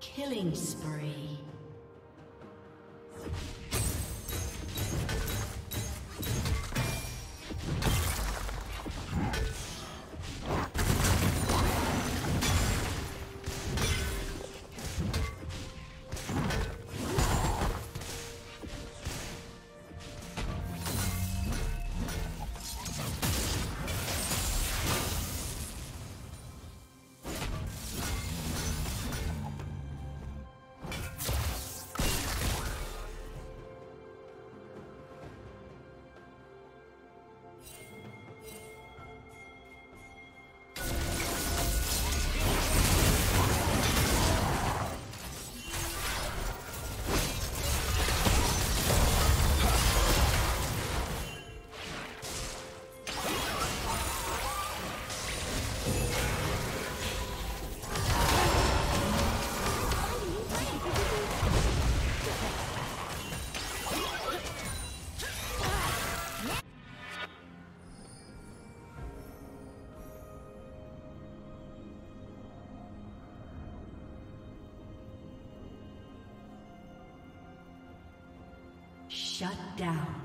Killing spree. Shut down.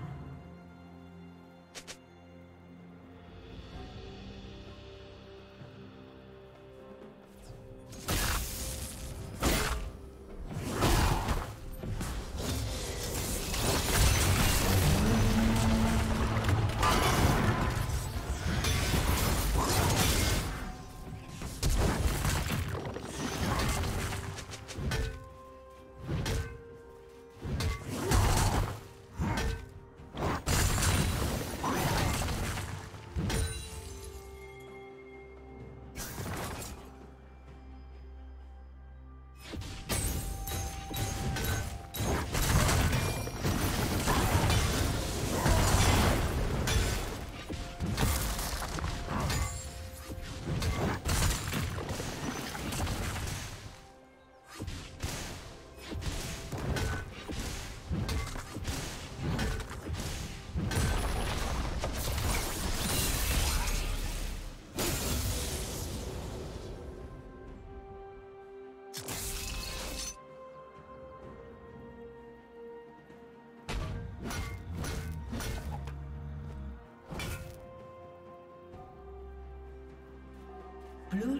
Blue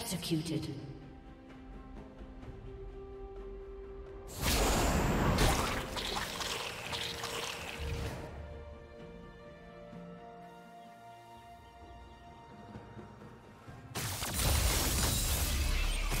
Executed. Red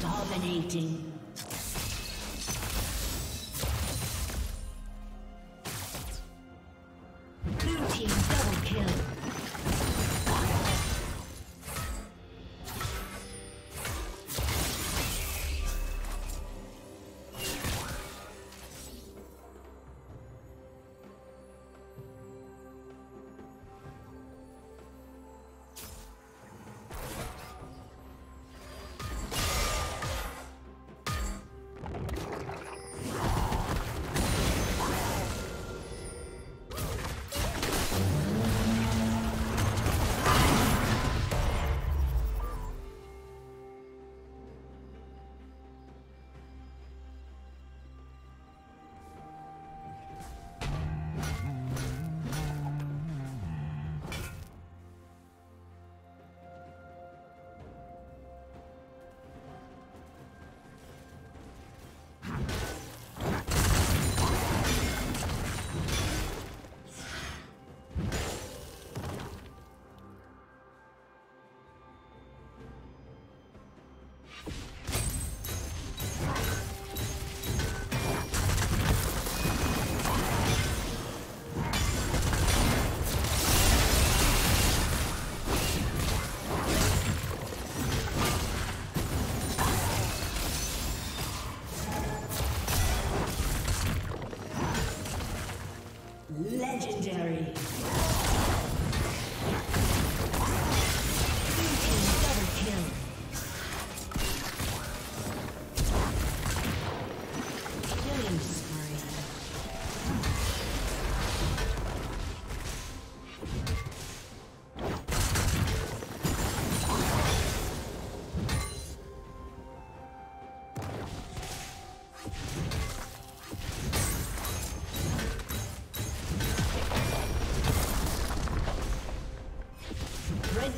Dominating. Legendary. Red team's turret has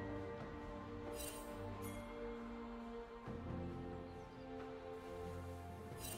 Red team's turret has been destroyed.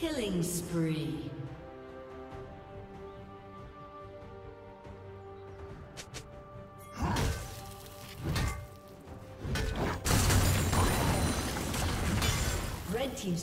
Killing spree. Red team's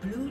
Blue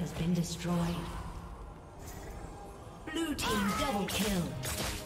Has been destroyed. Blue team double kill.